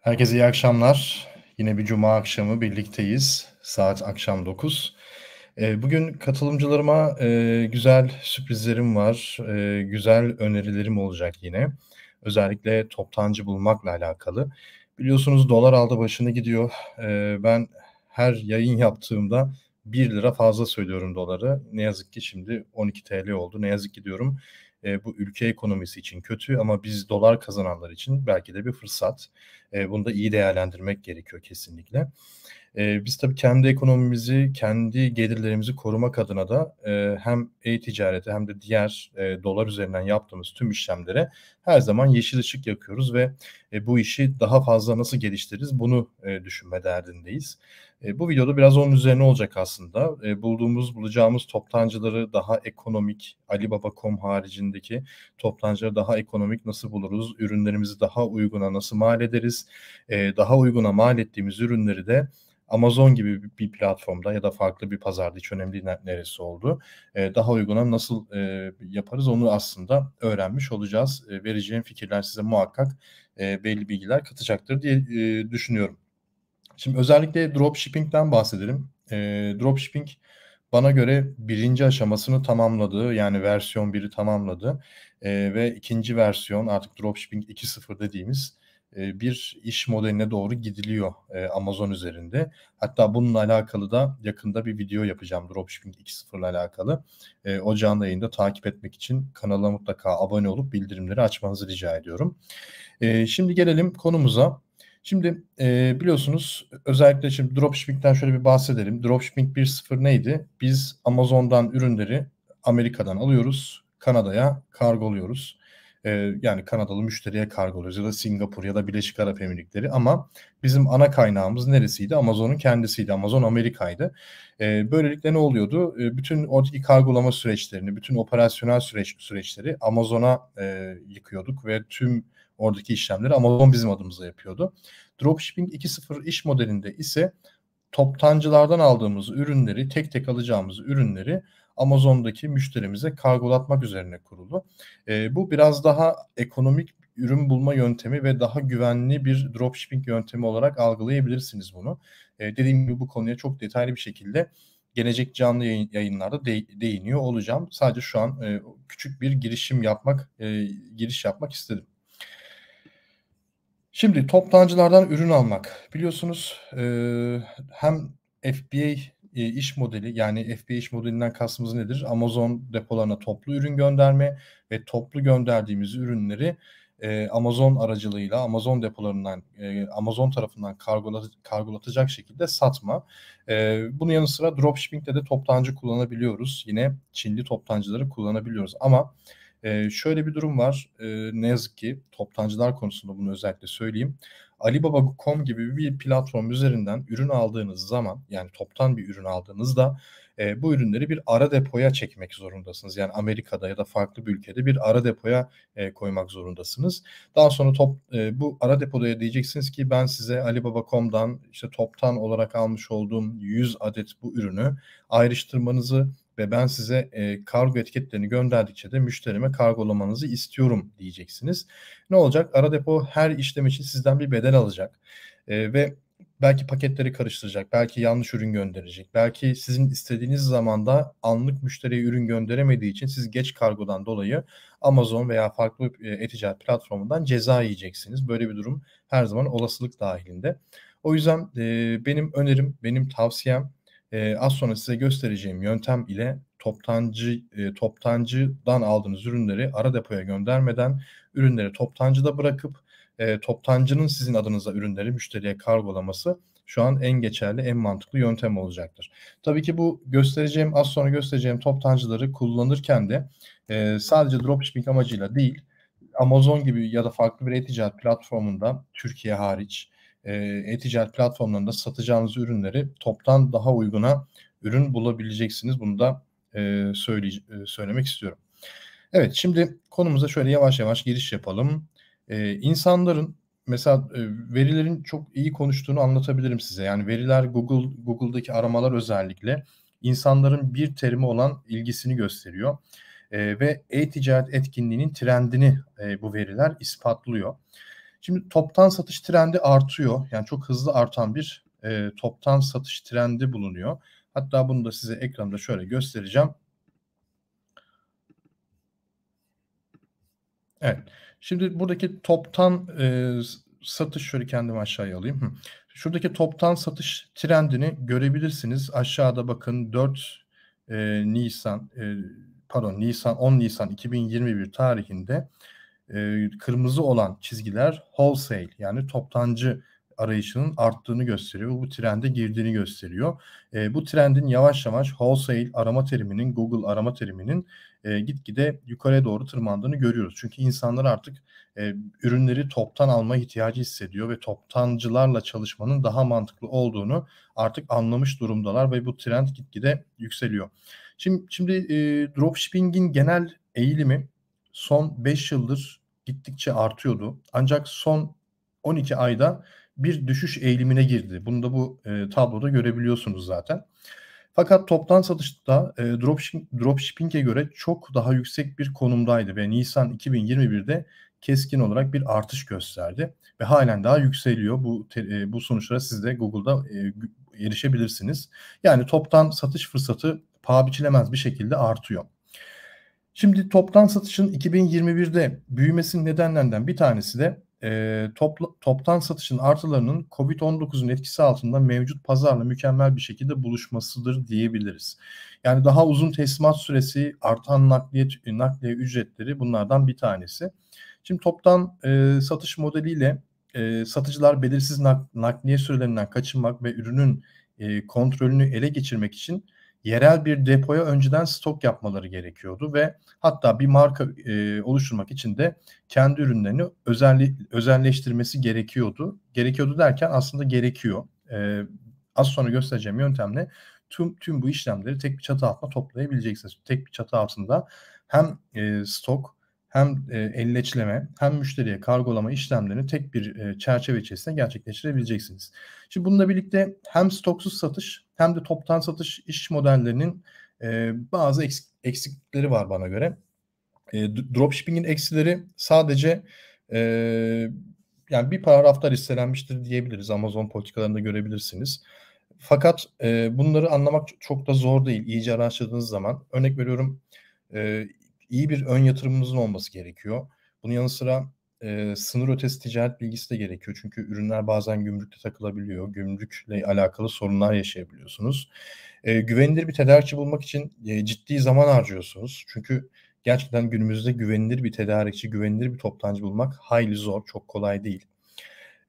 Herkese iyi akşamlar. Yine bir cuma akşamı birlikteyiz. Saat akşam 9. Bugün katılımcılarıma güzel sürprizlerim var. Güzel önerilerim olacak yine. Özellikle toptancı bulmakla alakalı. Biliyorsunuz dolar aldı başını gidiyor. Ben her yayın yaptığımda 1 lira fazla söylüyorum doları. Ne yazık ki şimdi 12 TL oldu. Ne yazık ki diyorum. Bu ülke ekonomisi için kötü ama biz dolar kazananlar için belki de bir fırsat. Bunu da iyi değerlendirmek gerekiyor kesinlikle. Biz tabii kendi ekonomimizi, kendi gelirlerimizi korumak adına da hem e-ticarete hem de diğer dolar üzerinden yaptığımız tüm işlemlere her zaman yeşil ışık yakıyoruz ve bu işi daha fazla nasıl geliştiririz bunu düşünme derdindeyiz. Bu videoda biraz onun üzerine olacak aslında. Bulacağımız toptancıları daha ekonomik, Alibaba.com haricindeki toptancıları daha ekonomik nasıl buluruz? Ürünlerimizi daha uyguna nasıl mal ederiz? Daha uyguna mal ettiğimiz ürünleri de Amazon gibi bir platformda ya da farklı bir pazarda, hiç önemli değil neresi oldu, daha uyguna nasıl yaparız onu aslında öğrenmiş olacağız. Vereceğim fikirler size muhakkak belli bilgiler katacaktır diye düşünüyorum. Şimdi özellikle dropshipping'den bahsedelim. Dropshipping bana göre birinci aşamasını tamamladı, yani versiyon 1'i tamamladı ve ikinci versiyon, artık dropshipping 2.0 dediğimiz bir iş modeline doğru gidiliyor Amazon üzerinde. Hatta bununla alakalı da yakında bir video yapacağım Dropshipping 2.0 ile alakalı. O canlı yayında takip etmek için kanala mutlaka abone olup bildirimleri açmanızı rica ediyorum. Şimdi gelelim konumuza. Şimdi biliyorsunuz özellikle şimdi Dropshipping'den şöyle bir bahsedelim. Dropshipping 1.0 neydi? Biz Amazon'dan ürünleri Amerika'dan alıyoruz, Kanada'ya kargoluyoruz. Yani Kanadalı müşteriye kargoluyoruz ya da Singapur ya da Birleşik Arap Emirlikleri, ama bizim ana kaynağımız neresiydi? Amazon'un kendisiydi. Amazon Amerika'ydı. Böylelikle ne oluyordu? Bütün oradaki kargolama süreçlerini, bütün operasyonel süreçleri Amazon'a yıkıyorduk ve tüm oradaki işlemleri Amazon bizim adımıza yapıyordu. Dropshipping 2.0 iş modelinde ise toptancılardan aldığımız ürünleri, tek tek alacağımız ürünleri Amazon'daki müşterimize kargolatmak üzerine kurulu. Bu biraz daha ekonomik ürün bulma yöntemi ve daha güvenli bir dropshipping yöntemi olarak algılayabilirsiniz bunu. Dediğim gibi bu konuya çok detaylı bir şekilde gelecek canlı yayınlarda değiniyor olacağım. Sadece şu an küçük bir giriş yapmak istedim. Şimdi toptancılardan ürün almak. Biliyorsunuz hem FBA iş modeli, yani FBA iş modelinden kastımız nedir? Amazon depolarına toplu ürün gönderme ve toplu gönderdiğimiz ürünleri Amazon aracılığıyla Amazon depolarından, Amazon tarafından kargolatacak şekilde satma. Bunun yanı sıra dropshipping'de de toptancı kullanabiliyoruz. Yine Çinli toptancıları kullanabiliyoruz ama şöyle bir durum var. Ne yazık ki toptancılar konusunda bunu özellikle söyleyeyim. Alibaba.com gibi bir platform üzerinden ürün aldığınız zaman, yani toptan bir ürün aldığınızda bu ürünleri bir ara depoya çekmek zorundasınız. Yani Amerika'da ya da farklı bir ülkede bir ara depoya koymak zorundasınız. Daha sonra bu ara depoya diyeceksiniz ki ben size Alibaba.com'dan işte toptan olarak almış olduğum 100 adet bu ürünü ayrıştırmanızı ve ben size kargo etiketlerini gönderdikçe de müşterime kargolamanızı istiyorum diyeceksiniz. Ne olacak? Ara depo her işlem için sizden bir bedel alacak ve belki paketleri karıştıracak, belki yanlış ürün gönderecek, belki sizin istediğiniz zamanda anlık müşteriye ürün gönderemediği için siz geç kargodan dolayı Amazon veya farklı e-ticaret platformundan ceza yiyeceksiniz. Böyle bir durum her zaman olasılık dahilinde. O yüzden benim önerim, benim tavsiyem, az sonra size göstereceğim yöntem ile toptancıdan aldığınız ürünleri ara depoya göndermeden ürünleri toptancıda bırakıp toptancının sizin adınıza ürünleri müşteriye kargolaması şu an en geçerli, en mantıklı yöntem olacaktır. Tabii ki bu az sonra göstereceğim toptancıları kullanırken de sadece dropshipping amacıyla değil, Amazon gibi ya da farklı bir e-ticaret platformunda Türkiye hariç e-ticaret platformlarında satacağınız ürünleri toptan daha uyguna ürün bulabileceksiniz. Bunu da söylemek istiyorum. Evet, şimdi konumuza şöyle yavaş yavaş giriş yapalım. İnsanların mesela verilerin çok iyi konuştuğunu anlatabilirim size. Yani veriler, Google'daki aramalar özellikle insanların bir terime olan ilgisini gösteriyor. Ve e-ticaret etkinliğinin trendini bu veriler ispatlıyor. Şimdi toptan satış trendi artıyor. Yani çok hızlı artan bir toptan satış trendi bulunuyor. Hatta bunu da size ekranda şöyle göstereceğim. Evet. Şimdi buradaki toptan satış, şöyle kendimi aşağıya alayım. Şuradaki toptan satış trendini görebilirsiniz. Aşağıda bakın 10 Nisan 2021 tarihinde kırmızı olan çizgiler wholesale, yani toptancı arayışının arttığını gösteriyor. Bu trende girdiğini gösteriyor. Bu trendin yavaş yavaş wholesale arama teriminin, Google arama teriminin gitgide yukarıya doğru tırmandığını görüyoruz. Çünkü insanlar artık ürünleri toptan alma ihtiyacı hissediyor ve toptancılarla çalışmanın daha mantıklı olduğunu artık anlamış durumdalar ve bu trend gitgide yükseliyor. Şimdi dropshipping'in genel eğilimi son 5 yıldır gittikçe artıyordu. Ancak son 12 ayda bir düşüş eğilimine girdi. Bunu da bu tabloda görebiliyorsunuz zaten. Fakat toptan satışta dropshipping'e göre çok daha yüksek bir konumdaydı ve Nisan 2021'de keskin olarak bir artış gösterdi ve halen daha yükseliyor. Bu sonuçlara siz de Google'da erişebilirsiniz. Yani toptan satış fırsatı paha biçilemez bir şekilde artıyor. Şimdi toptan satışın 2021'de büyümesinin nedenlerinden bir tanesi de toptan satışın artılarının Covid-19'un etkisi altında mevcut pazarla mükemmel bir şekilde buluşmasıdır diyebiliriz. Yani daha uzun teslimat süresi, artan nakliye ücretleri bunlardan bir tanesi. Şimdi toptan satış modeliyle satıcılar belirsiz nakliye sürelerinden kaçınmak ve ürünün kontrolünü ele geçirmek için yerel bir depoya önceden stok yapmaları gerekiyordu ve hatta bir marka oluşturmak için de kendi ürünlerini özelleştirmesi gerekiyordu. Gerekiyordu derken aslında gerekiyor. Az sonra göstereceğim yöntemle tüm bu işlemleri tek bir çatı altında toplayabileceksiniz. Tek bir çatı altında hem stok, hem elleçleme, hem müşteriye kargolama işlemlerini tek bir çerçeve içerisinde gerçekleştirebileceksiniz. Şimdi bununla birlikte hem stoksuz satış hem de toptan satış iş modellerinin bazı eksiklikleri var bana göre. Dropshipping'in eksileri sadece yani bir paragrafta listelenmiştir diyebiliriz. Amazon politikalarında görebilirsiniz. Fakat bunları anlamak çok da zor değil iyice araştırdığınız zaman. Örnek veriyorum, İyi bir ön yatırımımızın olması gerekiyor. Bunun yanı sıra sınır ötesi ticaret bilgisi de gerekiyor. Çünkü ürünler bazen gümrükte takılabiliyor. Gümrükle alakalı sorunlar yaşayabiliyorsunuz. Güvenilir bir tedarikçi bulmak için ciddi zaman harcıyorsunuz. Çünkü gerçekten günümüzde güvenilir bir tedarikçi, güvenilir bir toptancı bulmak hayli zor, çok kolay değil.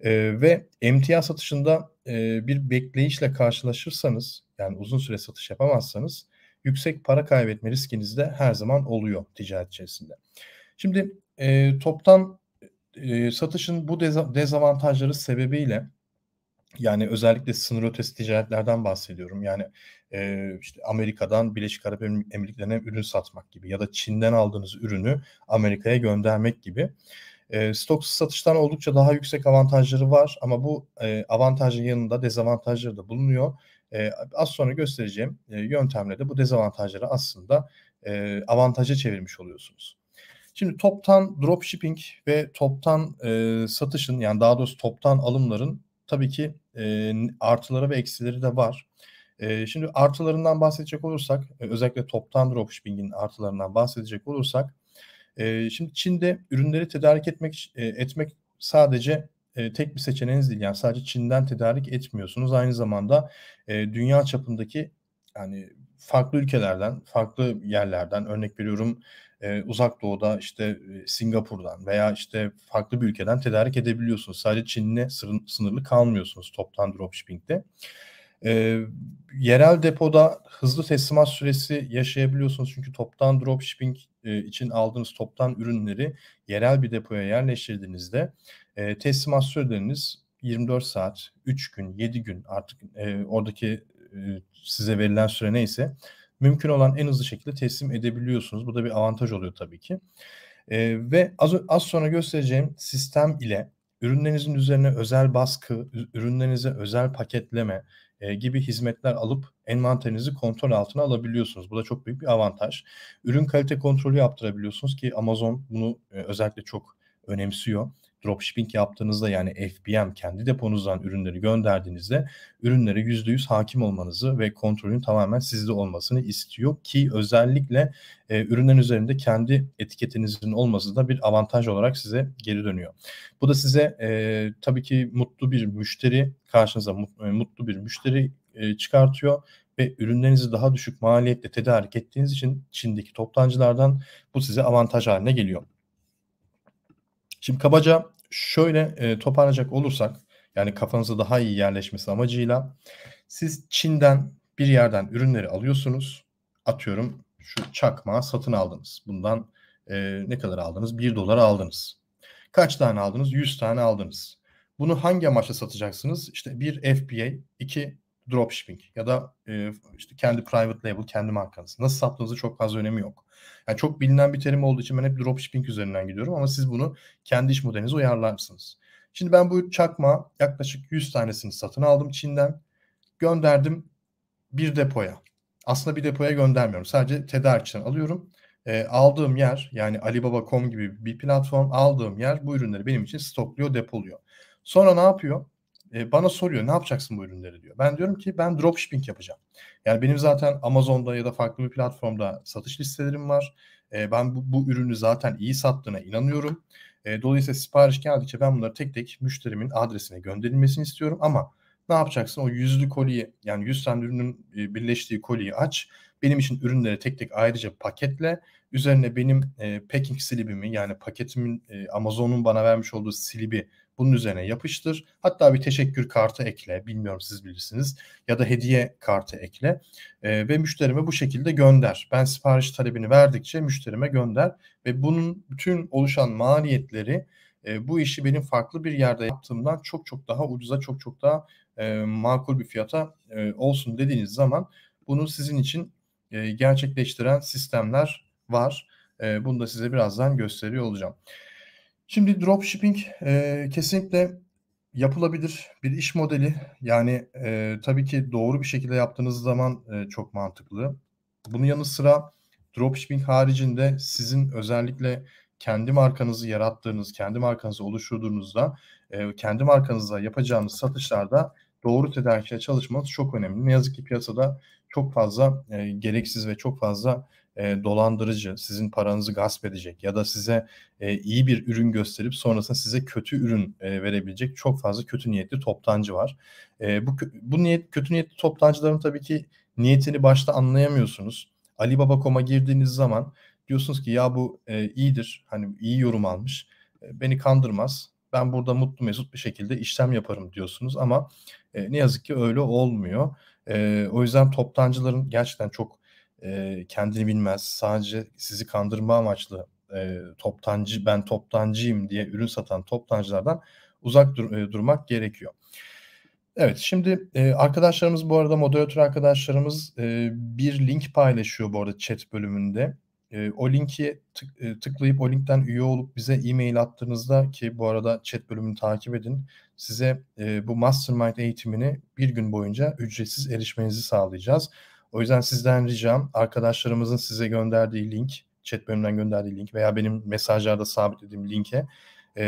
Ve emtia satışında bir bekleyişle karşılaşırsanız, yani uzun süre satış yapamazsanız, yüksek para kaybetme riskiniz de her zaman oluyor ticaret içerisinde. Şimdi toptan satışın bu dezavantajları sebebiyle, yani özellikle sınır ötesi ticaretlerden bahsediyorum. Yani işte Amerika'dan Birleşik Arap Emirlikleri'ne ürün satmak gibi ya da Çin'den aldığınız ürünü Amerika'ya göndermek gibi. Stoksuz satıştan oldukça daha yüksek avantajları var ama bu avantajın yanında dezavantajları da bulunuyor. Az sonra göstereceğim yöntemle de bu dezavantajları aslında avantaja çevirmiş oluyorsunuz. Şimdi toptan dropshipping ve toptan satışın, yani daha doğrusu toptan alımların tabii ki artıları ve eksileri de var. Şimdi artılarından bahsedecek olursak, özellikle toptan dropshipping'in artılarından bahsedecek olursak, şimdi Çin'de ürünleri tedarik etmek sadece tek bir seçeneğiniz değil. Yani sadece Çin'den tedarik etmiyorsunuz. Aynı zamanda dünya çapındaki, yani farklı ülkelerden, farklı yerlerden, örnek veriyorum Uzak Doğu'da işte Singapur'dan veya işte farklı bir ülkeden tedarik edebiliyorsunuz. Sadece Çin'le sınırlı kalmıyorsunuz toptan dropshipping'de. Yerel depoda hızlı teslimat süresi yaşayabiliyorsunuz. Çünkü toptan dropshipping için aldığınız toptan ürünleri yerel bir depoya yerleştirdiğinizde teslimat süreleriniz 24 saat, 3 gün, 7 gün artık oradaki size verilen süre neyse mümkün olan en hızlı şekilde teslim edebiliyorsunuz. Bu da bir avantaj oluyor tabii ki. Ve az sonra göstereceğim sistem ile ürünlerinizin üzerine özel baskı, ürünlerinize özel paketleme gibi hizmetler alıp envanterinizi kontrol altına alabiliyorsunuz. Bu da çok büyük bir avantaj. Ürün kalite kontrolü yaptırabiliyorsunuz ki Amazon bunu özellikle çok önemsiyor. dropshipping yaptığınızda, yani FBM, kendi deponuzdan ürünleri gönderdiğinizde ürünlere %100 hakim olmanızı ve kontrolün tamamen sizde olmasını istiyor ki özellikle ürünlerin üzerinde kendi etiketinizin olması da bir avantaj olarak size geri dönüyor. Bu da size tabii ki karşınıza mutlu bir müşteri çıkartıyor ve ürünlerinizi daha düşük maliyetle tedarik ettiğiniz için Çin'deki toptancılardan bu size avantaj haline geliyor. Şimdi kabaca şöyle toparlayacak olursak, yani kafanıza daha iyi yerleşmesi amacıyla siz Çin'den bir yerden ürünleri alıyorsunuz. Atıyorum şu çakmağı satın aldınız. Bundan ne kadar aldınız? 1 dolar aldınız. Kaç tane aldınız? 100 tane aldınız. Bunu hangi amaçla satacaksınız? İşte bir FBA, 2 dropshipping ya da işte kendi private label, kendi markanız. Nasıl sattığınızı çok fazla önemi yok. Yani çok bilinen bir terim olduğu için ben hep dropshipping üzerinden gidiyorum ama siz bunu kendi iş modelinize uyarlarsınız. Şimdi ben bu çakmağı yaklaşık 100 tanesini satın aldım Çin'den. Gönderdim bir depoya. Aslında bir depoya göndermiyorum. Sadece tedarikçiden alıyorum. Aldığım yer, yani Alibaba.com gibi bir platform, aldığım yer bu ürünleri benim için stokluyor, depoluyor. Sonra ne yapıyor? Bana soruyor, ne yapacaksın bu ürünleri diyor. Ben diyorum ki ben dropshipping yapacağım. Yani benim zaten Amazon'da ya da farklı bir platformda satış listelerim var. Ben bu ürünü zaten iyi sattığına inanıyorum. Dolayısıyla sipariş geldikçe ben bunları tek tek müşterimin adresine gönderilmesini istiyorum. Ama ne yapacaksın? O 100'lü koliyi, yani 100 tane ürünün birleştiği koliyi aç. Benim için ürünleri tek tek ayrıca paketle. Üzerine benim packing slibimi, yani paketimin Amazon'un bana vermiş olduğu slibi, bunun üzerine yapıştır. Hatta bir teşekkür kartı ekle. Bilmiyorum, siz bilirsiniz. Ya da hediye kartı ekle. Ve müşterime bu şekilde gönder. Ben sipariş talebini verdikçe müşterime gönder. Ve bunun bütün oluşan maliyetleri bu işi benim farklı bir yerde yaptığımdan çok çok daha ucuza, çok çok daha makul bir fiyata olsun dediğiniz zaman bunu sizin için gerçekleştiren sistemler var. Bunu da size birazdan gösteriyor olacağım. Şimdi dropshipping kesinlikle yapılabilir bir iş modeli. Yani tabii ki doğru bir şekilde yaptığınız zaman çok mantıklı. Bunun yanı sıra dropshipping haricinde sizin özellikle kendi markanızı yarattığınız, kendi markanızı oluşturduğunuzda, kendi markanızla yapacağınız satışlarda doğru tedarikçiyle çalışmanız çok önemli. Ne yazık ki piyasada çok fazla gereksiz ve çok fazla dolandırıcı, sizin paranızı gasp edecek ya da size iyi bir ürün gösterip sonrasında size kötü ürün verebilecek çok fazla kötü niyetli toptancı var. Kötü niyetli toptancıların tabii ki niyetini başta anlayamıyorsunuz. Alibaba.com'a girdiğiniz zaman diyorsunuz ki ya bu iyidir, hani iyi yorum almış, beni kandırmaz, ben burada mutlu mesut bir şekilde işlem yaparım diyorsunuz ama ne yazık ki öyle olmuyor. O yüzden toptancıların gerçekten çok kendini bilmez, sadece sizi kandırma amaçlı toptancı, ben toptancıyım diye ürün satan toptancılardan uzak durmak gerekiyor. Evet, şimdi arkadaşlarımız, bu arada moderatör arkadaşlarımız bir link paylaşıyor bu arada chat bölümünde. O linki tıklayıp o linkten üye olup bize e-mail attığınızda, ki bu arada chat bölümünü takip edin, size bu Mastermind eğitimini bir gün boyunca ücretsiz erişmenizi sağlayacağız. O yüzden sizden ricam, arkadaşlarımızın size gönderdiği link, chat bölümünden gönderdiği link veya benim mesajlarda sabitlediğim linke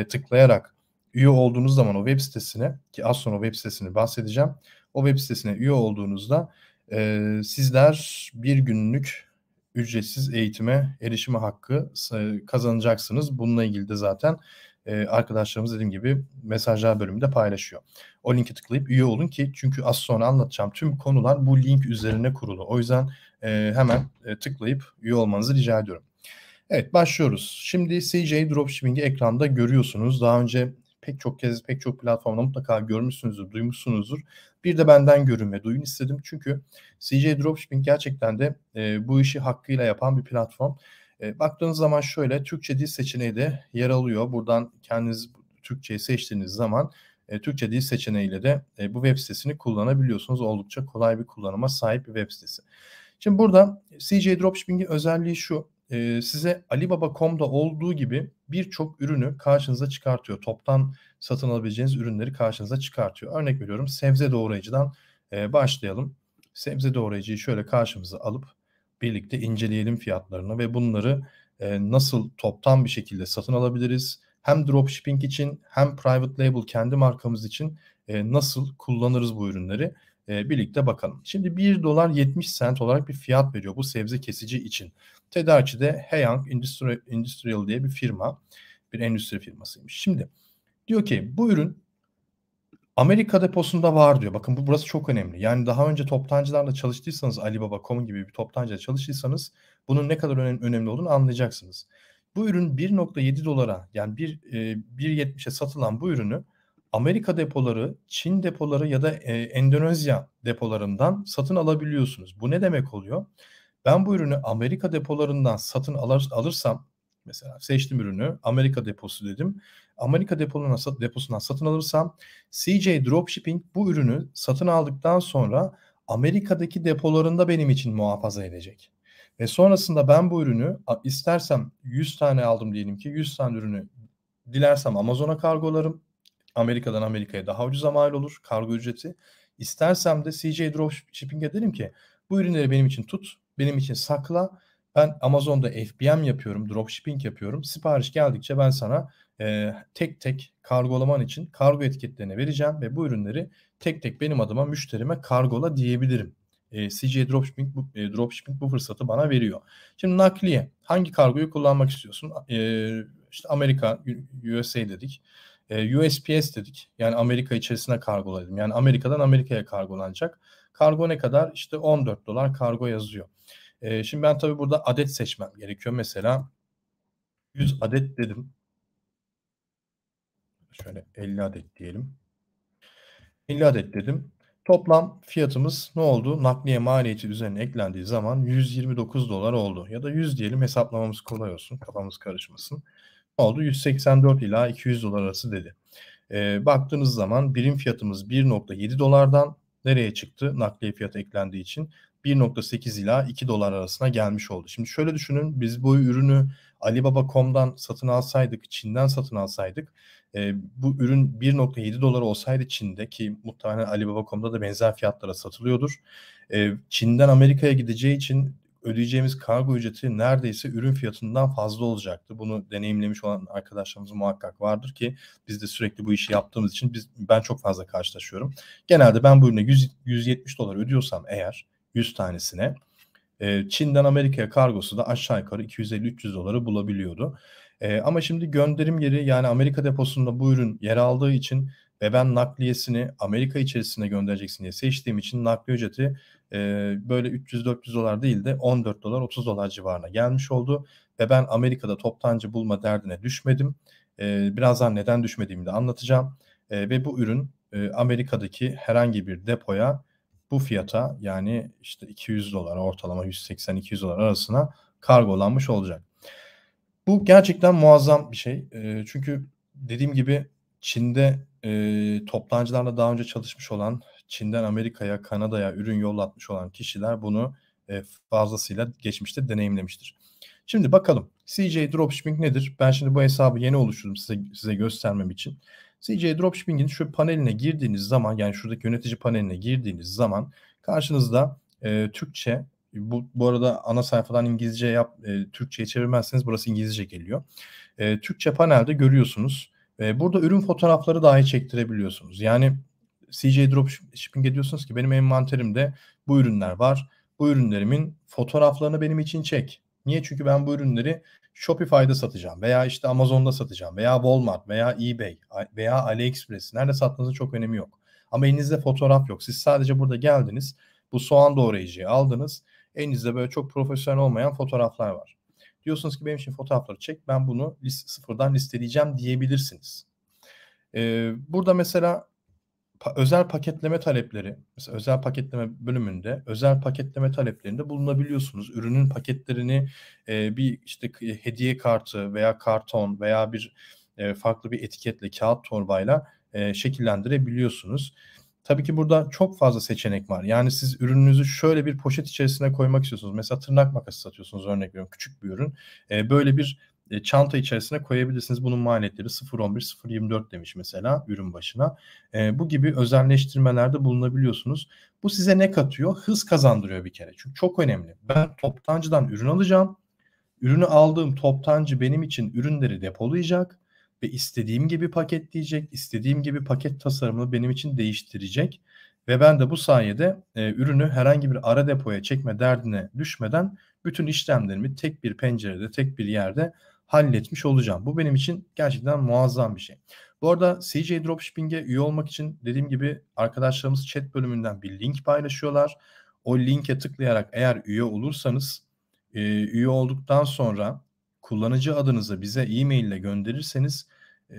tıklayarak üye olduğunuz zaman o web sitesine, ki az sonra o web sitesini bahsedeceğim, o web sitesine üye olduğunuzda sizler bir günlük ücretsiz eğitime erişime hakkı kazanacaksınız. Bununla ilgili de zaten arkadaşlarımız dediğim gibi mesajlar bölümünde paylaşıyor. O linke tıklayıp üye olun ki, çünkü az sonra anlatacağım tüm konular bu link üzerine kurulu. O yüzden hemen tıklayıp üye olmanızı rica ediyorum. Evet, başlıyoruz. Şimdi CJ Dropshipping'i ekranda görüyorsunuz. Daha önce pek çok kez, pek çok platformda mutlaka görmüşsünüzdür, duymuşsunuzdur. Bir de benden görün ve duyun istedim. Çünkü CJ Dropshipping gerçekten de bu işi hakkıyla yapan bir platform. Baktığınız zaman şöyle, Türkçe dil seçeneği de yer alıyor. Buradan kendiniz Türkçe'yi seçtiğiniz zaman Türkçe dil seçeneğiyle de bu web sitesini kullanabiliyorsunuz. Oldukça kolay bir kullanıma sahip bir web sitesi. Şimdi burada CJ Dropshipping'in özelliği şu. Size Alibaba.com'da olduğu gibi birçok ürünü karşınıza çıkartıyor. Toptan satın alabileceğiniz ürünleri karşınıza çıkartıyor. Örnek veriyorum, sebze doğrayıcıdan başlayalım. Sebze doğrayıcıyı şöyle karşımıza alıp birlikte inceleyelim fiyatlarını ve bunları nasıl toptan bir şekilde satın alabiliriz, hem dropshipping için hem private label kendi markamız için nasıl kullanırız bu ürünleri birlikte bakalım. Şimdi $1.70 olarak bir fiyat veriyor bu sebze kesici için. Tedarikçi de Heyang Industrial diye bir firma, bir endüstri firmasıymış. Şimdi diyor ki bu ürün Amerika deposunda var diyor. Bakın burası çok önemli. Yani daha önce toptancılarla çalıştıysanız, Alibaba.com gibi bir toptancıyla çalıştıysanız bunun ne kadar önemli olduğunu anlayacaksınız. Bu ürün $1.7 yani 1.70'e satılan bu ürünü Amerika depoları, Çin depoları ya da Endonezya depolarından satın alabiliyorsunuz. Bu ne demek oluyor? Ben bu ürünü Amerika depolarından satın alırsam, mesela seçtim ürünü, Amerika deposu dedim. Amerika deposundan satın alırsam CJ Dropshipping bu ürünü satın aldıktan sonra Amerika'daki depolarında benim için muhafaza edecek. Ve sonrasında ben bu ürünü istersem 100 tane aldım diyelim ki 100 tane ürünü dilersem Amazon'a kargolarım. Amerika'dan Amerika'ya daha ucuza mal olur kargo ücreti. İstersem de CJ Dropshipping'e derim ki bu ürünleri benim için tut, benim için sakla. Ben Amazon'da FBM yapıyorum, dropshipping yapıyorum. Sipariş geldikçe ben sana tek tek kargolaman için kargo etiketlerini vereceğim ve bu ürünleri tek tek benim adıma müşterime kargola diyebilirim. CJ Dropshipping bu fırsatı bana veriyor. Şimdi nakliye, hangi kargoyu kullanmak istiyorsun? İşte Amerika, USA dedik. USPS dedik. Yani Amerika içerisine kargoladım. Yani Amerika'dan Amerika'ya kargolanacak. Kargo ne kadar? İşte $14 kargo yazıyor. Şimdi ben tabii burada adet seçmem gerekiyor. Mesela 100 adet dedim. Şöyle 50 adet diyelim. 50 adet dedim. Toplam fiyatımız ne oldu? Nakliye maliyeti üzerine eklendiği zaman $129 oldu. Ya da 100 diyelim, hesaplamamız kolay olsun. Kafamız karışmasın. Ne oldu? 184 ila $200 arası dedi. Baktığınız zaman birim fiyatımız $1.7'dan nereye çıktı? Nakliye fiyatı eklendiği için $1.8 ila $2 arasına gelmiş oldu. Şimdi şöyle düşünün, biz bu ürünü Alibaba.com'dan satın alsaydık, Çin'den satın alsaydık, bu ürün $1.7 olsaydı Çin'de, ki muhtemelen Alibaba.com'da da benzer fiyatlara satılıyordur. Çin'den Amerika'ya gideceği için ödeyeceğimiz kargo ücreti neredeyse ürün fiyatından fazla olacaktı. Bunu deneyimlemiş olan arkadaşlarımız muhakkak vardır ki biz de sürekli bu işi yaptığımız için ben çok fazla karşılaşıyorum. Genelde ben bu ürüne $170 ödüyorsam eğer 100 tanesine, Çin'den Amerika'ya kargosu da aşağı yukarı $250-300 bulabiliyordu. Ama şimdi gönderim yeri, yani Amerika deposunda bu ürün yer aldığı için ve ben nakliyesini Amerika içerisine göndereceksin diye seçtiğim için nakliye ücreti böyle $300-400 değil de $14-30 civarına gelmiş oldu. Ve ben Amerika'da toptancı bulma derdine düşmedim. Birazdan neden düşmediğimi de anlatacağım. Ve bu ürün Amerika'daki herhangi bir depoya bu fiyata, yani işte $200 ortalama, $180-200 arasına kargolanmış olacak. Bu gerçekten muazzam bir şey. Çünkü dediğim gibi Çin'de toptancılarla daha önce çalışmış olan, Çin'den Amerika'ya, Kanada'ya ürün yollatmış olan kişiler bunu fazlasıyla geçmişte deneyimlemiştir. Şimdi bakalım CJ Dropshipping nedir? Ben şimdi bu hesabı yeni oluşturdum size göstermem için. CJ Dropshipping'in şu paneline girdiğiniz zaman, yani şuradaki yönetici paneline girdiğiniz zaman karşınızda Türkçe, bu arada ana sayfadan İngilizce Türkçe'ye çevirmezseniz burası İngilizce geliyor. Türkçe panelde görüyorsunuz. Burada ürün fotoğrafları dahi çektirebiliyorsunuz. Yani CJ Dropshipping'e diyorsunuz ki benim envanterimde bu ürünler var. Bu ürünlerimin fotoğraflarını benim için çek. Niye? Çünkü ben bu ürünleri Shopify'da satacağım veya işte Amazon'da satacağım veya Walmart veya eBay veya AliExpress. Nerede sattığınızın çok önemi yok. Ama elinizde fotoğraf yok. Siz sadece burada geldiniz, bu soğan doğrayıcıyı aldınız. Elinizde böyle çok profesyonel olmayan fotoğraflar var. Diyorsunuz ki benim için fotoğrafları çek, ben bunu sıfırdan listeleyeceğim diyebilirsiniz. Burada mesela özel paketleme talepleri, mesela özel paketleme bölümünde özel paketleme taleplerinde bulunabiliyorsunuz. Ürünün paketlerini bir işte hediye kartı veya karton veya bir farklı bir etiketle, kağıt torbayla şekillendirebiliyorsunuz. Tabii ki burada çok fazla seçenek var. Yani siz ürününüzü şöyle bir poşet içerisine koymak istiyorsunuz. Mesela tırnak makası satıyorsunuz, örnek veriyorum, küçük bir ürün. Böyle bir çanta içerisine koyabilirsiniz. Bunun maliyetleri 0.11-0.24 demiş mesela ürün başına. Bu gibi özelleştirmelerde bulunabiliyorsunuz. Bu size ne katıyor? Hız kazandırıyor bir kere. Çünkü çok önemli. Ben toptancıdan ürün alacağım. Ürünü aldığım toptancı benim için ürünleri depolayacak. ve istediğim gibi paketleyecek, istediğim gibi paket tasarımını benim için değiştirecek ve ben de bu sayede ürünü herhangi bir ara depoya çekme derdine düşmeden bütün işlemlerimi tek bir pencerede, tek bir yerde halletmiş olacağım. Bu benim için gerçekten muazzam bir şey. Bu arada CJ Dropshipping'e üye olmak için dediğim gibi arkadaşlarımız chat bölümünden bir link paylaşıyorlar. O linke tıklayarak eğer üye olursanız, üye olduktan sonra kullanıcı adınızı bize e-mail ile gönderirseniz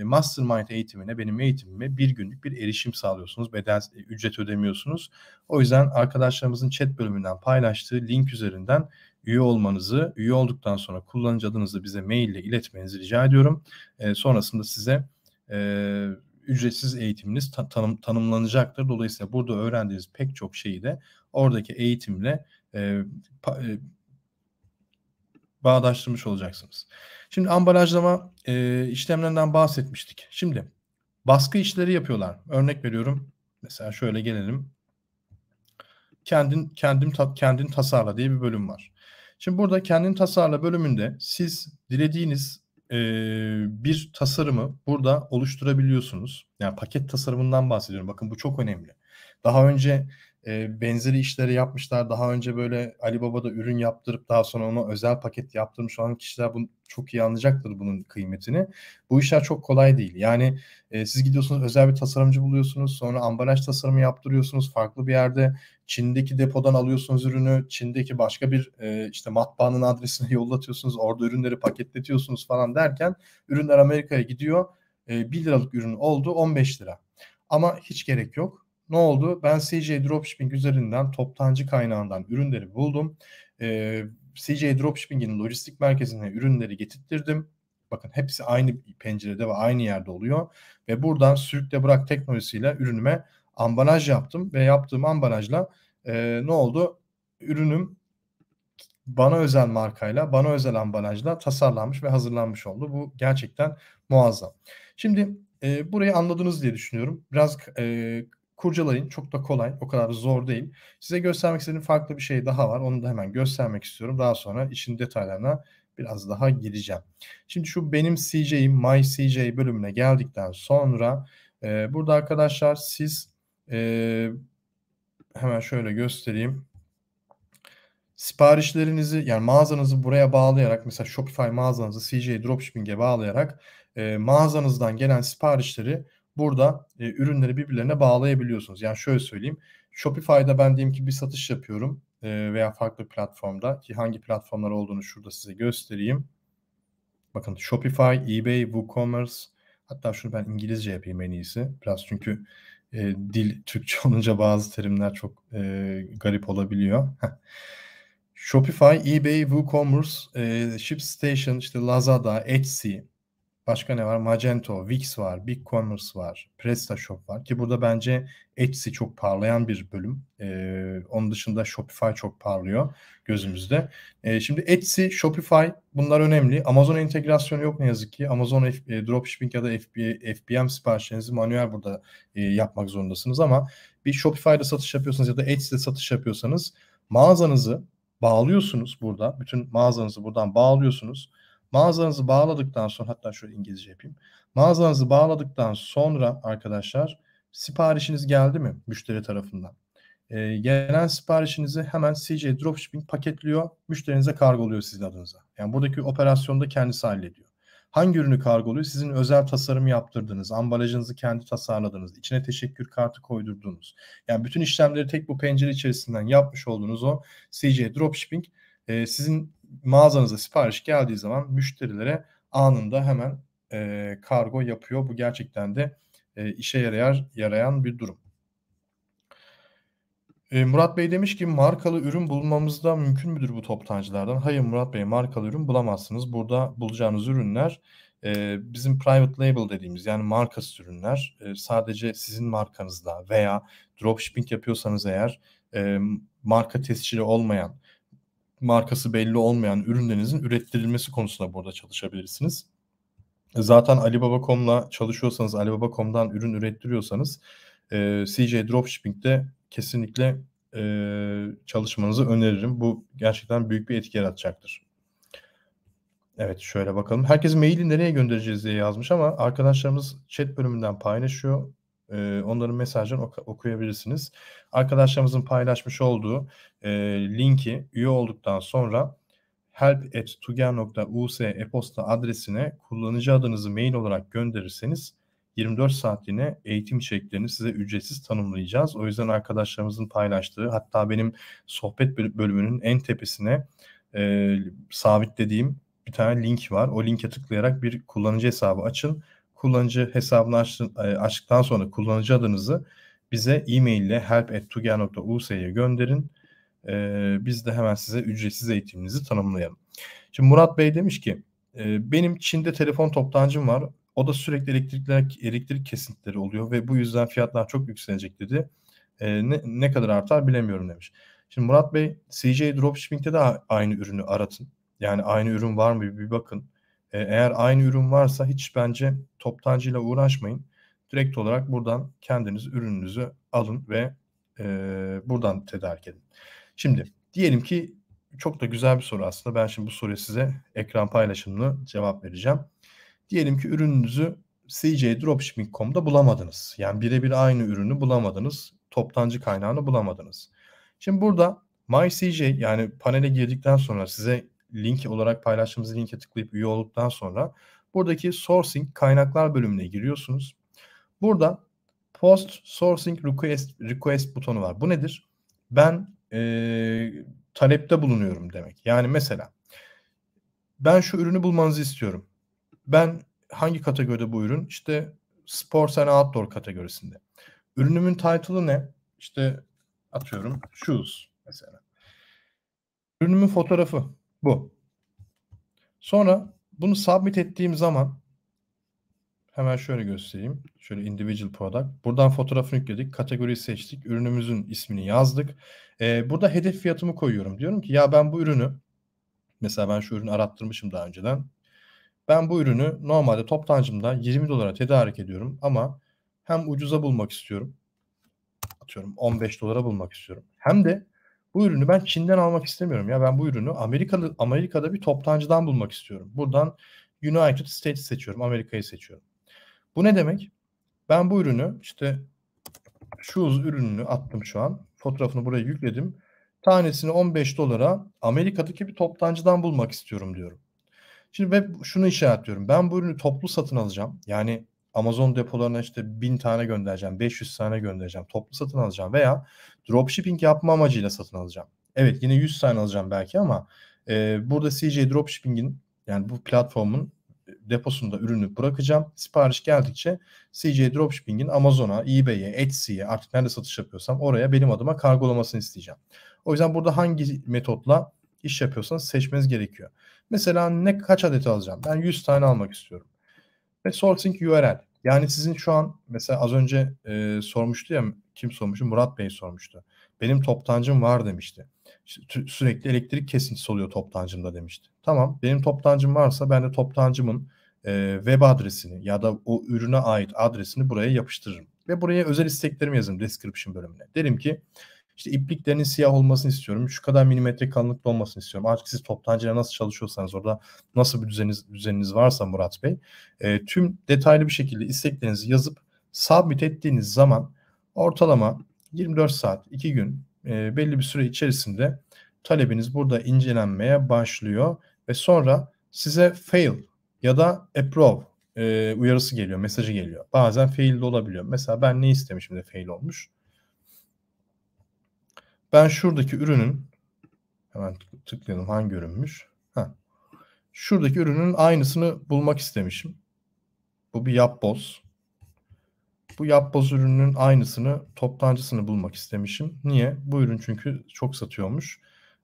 Mastermind eğitimine, benim eğitimime bir günlük bir erişim sağlıyorsunuz. Bedel, ücret ödemiyorsunuz. O yüzden arkadaşlarımızın chat bölümünden paylaştığı link üzerinden üye olmanızı, üye olduktan sonra kullanıcı adınızı bize mail ile iletmenizi rica ediyorum. Sonrasında size ücretsiz eğitiminiz tanımlanacaktır. Dolayısıyla burada öğrendiğiniz pek çok şeyi de oradaki eğitimle bağdaştırmış olacaksınız. Şimdi ambalajlama işlemlerinden bahsetmiştik. Şimdi baskı işleri yapıyorlar. Örnek veriyorum. Mesela şöyle gelelim. Kendin tasarla diye bir bölüm var. Şimdi burada kendin tasarla bölümünde siz dilediğiniz bir tasarımı burada oluşturabiliyorsunuz. Yani paket tasarımından bahsediyorum. Bakın bu çok önemli. Daha önce benzeri işleri yapmışlar. Daha önce böyle Alibaba'da ürün yaptırıp daha sonra ona özel paket yaptırmış olan kişiler bunu çok iyi anlayacaktır, bunun kıymetini. Bu işler çok kolay değil. Yani siz gidiyorsunuz, özel bir tasarımcı buluyorsunuz. Sonra ambalaj tasarımı yaptırıyorsunuz. Farklı bir yerde Çin'deki depodan alıyorsunuz ürünü. Çin'deki başka bir işte matbaanın adresine yollatıyorsunuz. Orada ürünleri paketletiyorsunuz falan derken ürünler Amerika'ya gidiyor. 1 liralık ürün oldu 15 lira. Ama hiç gerek yok. Ne oldu? Ben CJ Dropshipping üzerinden toptancı kaynağından ürünleri buldum. CJ Dropshipping'in lojistik merkezine ürünleri getirttirdim. Bakın hepsi aynı pencerede ve aynı yerde oluyor. Ve buradan sürükle bırak teknolojisiyle ürünüme ambalaj yaptım. Ve yaptığım ambalajla ne oldu? Ürünüm bana özel markayla, bana özel ambalajla tasarlanmış ve hazırlanmış oldu. Bu gerçekten muazzam. Şimdi burayı anladınız diye düşünüyorum. Biraz kurcalayın. Çok da kolay. O kadar zor değil. Size göstermek istediğim farklı bir şey daha var. Onu da hemen göstermek istiyorum. Daha sonra işin detaylarına biraz daha gireceğim. Şimdi şu benim CJ'im, My CJ bölümüne geldikten sonra burada arkadaşlar siz hemen şöyle göstereyim. Siparişlerinizi, yani mağazanızı buraya bağlayarak, mesela Shopify mağazanızı CJ Dropshipping'e bağlayarak mağazanızdan gelen siparişleri burada ürünleri birbirlerine bağlayabiliyorsunuz. Yani şöyle söyleyeyim. Shopify'da ben diyeyim ki bir satış yapıyorum veya farklı platformda, ki hangi platformlar olduğunu şurada size göstereyim. Bakın Shopify, eBay, WooCommerce. Hatta şunu ben İngilizce yapayım en iyisi. Biraz çünkü dil Türkçe olunca bazı terimler çok garip olabiliyor. Shopify, eBay, WooCommerce, ShipStation, işte Lazada, Etsy. Başka ne var? Magento, Wix var, BigCommerce var, PrestaShop var ki burada bence Etsy çok parlayan bir bölüm. Onun dışında Shopify çok parlıyor gözümüzde. Şimdi Etsy, Shopify bunlar önemli. Amazon entegrasyonu yok ne yazık ki. Amazon Dropshipping ya da FBM siparişlerinizi manuel burada yapmak zorundasınız ama bir Shopify'da satış yapıyorsanız ya da Etsy'de satış yapıyorsanız mağazanızı bağlıyorsunuz burada. Bütün mağazanızı buradan bağlıyorsunuz. Mağazanızı bağladıktan sonra, hatta şöyle İngilizce yapayım. Mağazanızı bağladıktan sonra arkadaşlar siparişiniz geldi mi müşteri tarafından? Gelen siparişinizi hemen CJ Dropshipping paketliyor. Müşterinize kargoluyor sizin adınıza. Yani buradaki operasyonda kendisi hallediyor. Hangi ürünü kargoluyor? Sizin özel tasarım yaptırdığınız, ambalajınızı kendi tasarladığınız, içine teşekkür kartı koydurduğunuz. Yani bütün işlemleri tek bu pencere içerisinden yapmış olduğunuz o CJ Dropshipping sizin mağazanıza sipariş geldiği zaman müşterilere anında hemen kargo yapıyor. Bu gerçekten de işe yarayan bir durum. Murat Bey demiş ki markalı ürün bulmamız da mümkün müdür bu toptancılardan? Hayır Murat Bey, markalı ürün bulamazsınız. Burada bulacağınız ürünler bizim private label dediğimiz, yani markasız ürünler. Sadece sizin markanızla veya dropshipping yapıyorsanız eğer marka tescili olmayan, markası belli olmayan ürünlerinizin ürettirilmesi konusunda burada çalışabilirsiniz. Zaten Alibaba.com'la çalışıyorsanız, Alibaba.com'dan ürün ürettiriyorsanız CJ Dropshipping'de kesinlikle çalışmanızı öneririm. Bu gerçekten büyük bir etki yaratacaktır. Evet, şöyle bakalım. Herkes maili nereye göndereceğiz diye yazmış ama arkadaşlarımız chat bölümünden paylaşıyor. Onların mesajlarını okuyabilirsiniz. Arkadaşlarımızın paylaşmış olduğu linki üye olduktan sonra help@tuger.us e-posta adresine kullanıcı adınızı mail olarak gönderirseniz 24 saatliğine eğitim içeriklerini size ücretsiz tanımlayacağız. O yüzden arkadaşlarımızın paylaştığı, hatta benim sohbet bölümünün en tepesine sabitlediğim bir tane link var. O linke tıklayarak bir kullanıcı hesabı açın. Kullanıcı hesabını açtıktan sonra kullanıcı adınızı bize e-mail ile help@tuger.us'ye gönderin. Biz de hemen size ücretsiz eğitiminizi tanımlayalım. Şimdi Murat Bey demiş ki benim Çin'de telefon toptancım var. O da sürekli elektrik kesintileri oluyor ve bu yüzden fiyatlar çok yükselecek dedi. Ne kadar artar bilemiyorum demiş. Şimdi Murat Bey, CJ Dropshipping'de de aynı ürünü aratın. Yani aynı ürün var mı bir bakın. Eğer aynı ürün varsa hiç bence toptancıyla uğraşmayın. Direkt olarak buradan kendiniz ürününüzü alın ve buradan tedarik edin. Şimdi diyelim ki çok da güzel bir soru aslında. Ben şimdi bu soruya size ekran paylaşımlı cevap vereceğim. Diyelim ki ürününüzü cjdropshipping.com'da bulamadınız. Yani birebir aynı ürünü bulamadınız. Toptancı kaynağını bulamadınız. Şimdi burada MyCJ, yani panele girdikten sonra size link olarak paylaştığımız linke tıklayıp üye olduktan sonra buradaki sourcing kaynaklar bölümüne giriyorsunuz. Burada post sourcing request butonu var. Bu nedir? Ben talepte bulunuyorum demek. Yani mesela ben şu ürünü bulmanızı istiyorum. Ben hangi kategoride bu ürün? İşte sports and outdoor kategorisinde. Ürünümün title'ı ne? İşte atıyorum shoes mesela. Ürünümün fotoğrafı bu. Sonra bunu submit ettiğim zaman hemen şöyle göstereyim. Şöyle individual product. Buradan fotoğrafını yükledik. Kategoriyi seçtik. Ürünümüzün ismini yazdık. Burada hedef fiyatımı koyuyorum. Diyorum ki ya ben bu ürünü, mesela ben şu ürünü arattırmışım daha önceden. Ben bu ürünü normalde toptancımda 20 dolara tedarik ediyorum ama hem ucuza bulmak istiyorum. Atıyorum 15 dolara bulmak istiyorum. Hem de bu ürünü ben Çin'den almak istemiyorum. Ya ben bu ürünü Amerika'da bir toptancıdan bulmak istiyorum. Buradan United States seçiyorum. Amerika'yı seçiyorum. Bu ne demek? Ben bu ürünü, işte shoes ürününü attım şu an. Fotoğrafını buraya yükledim. Tanesini 15 dolara Amerika'daki bir toptancıdan bulmak istiyorum diyorum. Şimdi ben şunu işaretliyorum. Ben bu ürünü toplu satın alacağım. Yani Amazon depolarına işte 1000 tane göndereceğim, 500 tane göndereceğim. Toplu satın alacağım veya dropshipping yapma amacıyla satın alacağım. Evet, yine 100 tane alacağım belki ama burada CJ Dropshipping'in, yani bu platformun deposunda ürünü bırakacağım. Sipariş geldikçe CJ Dropshipping'in Amazon'a, eBay'e, Etsy'e, artık nerede satış yapıyorsam oraya benim adıma kargolamasını isteyeceğim. O yüzden burada hangi metotla iş yapıyorsanız seçmeniz gerekiyor. Mesela kaç adet alacağım? Ben 100 tane almak istiyorum. Ve sourcing URL. Yani sizin şu an mesela az önce sormuştu ya, kim sormuştu? Murat Bey sormuştu. Benim toptancım var demişti. Sürekli elektrik kesintisi oluyor toptancımda demişti. Tamam, benim toptancım varsa ben de toptancımın web adresini ya da o ürüne ait adresini buraya yapıştırırım. Ve buraya özel isteklerimi yazarım description bölümüne. Derim ki İşte ipliklerinin siyah olmasını istiyorum. Şu kadar milimetre kalınlıkta olmasını istiyorum. Artık siz toptancıyla nasıl çalışıyorsanız, orada nasıl bir düzeniniz varsa Murat Bey, tüm detaylı bir şekilde isteklerinizi yazıp submit ettiğiniz zaman ortalama 24 saat, 2 gün belli bir süre içerisinde talebiniz burada incelenmeye başlıyor ve sonra size fail ya da approve uyarısı geliyor, mesajı geliyor. Bazen fail de olabiliyor. Mesela ben ne istemişim de fail olmuş. Ben şuradaki ürünün, hemen tıklayalım hangi ürünmüş. Şuradaki ürünün aynısını bulmak istemişim. Bu bir yapboz. Bu yapboz ürünün aynısını, toptancısını bulmak istemişim. Niye? Bu ürün çünkü çok satıyormuş.